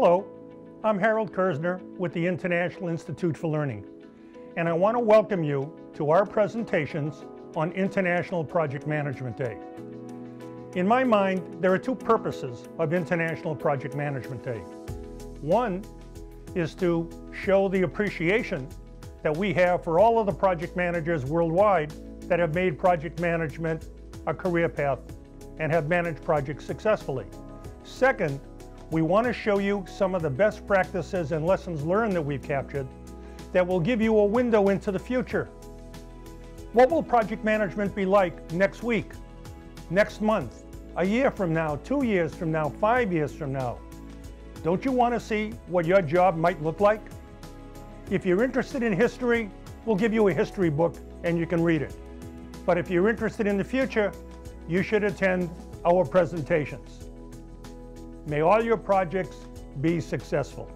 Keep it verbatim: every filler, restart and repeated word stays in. Hello, I'm Harold Kerzner with the International Institute for Learning, and I want to welcome you to our presentations on International Project Management Day. In my mind, there are two purposes of International Project Management Day. One is to show the appreciation that we have for all of the project managers worldwide that have made project management a career path and have managed projects successfully. Second, we want to show you some of the best practices and lessons learned that we've captured that will give you a window into the future. What will project management be like next week, next month, a year from now, two years from now, five years from now? Don't you want to see what your job might look like? If you're interested in history, we'll give you a history book and you can read it. But if you're interested in the future, you should attend our presentations. May all your projects be successful.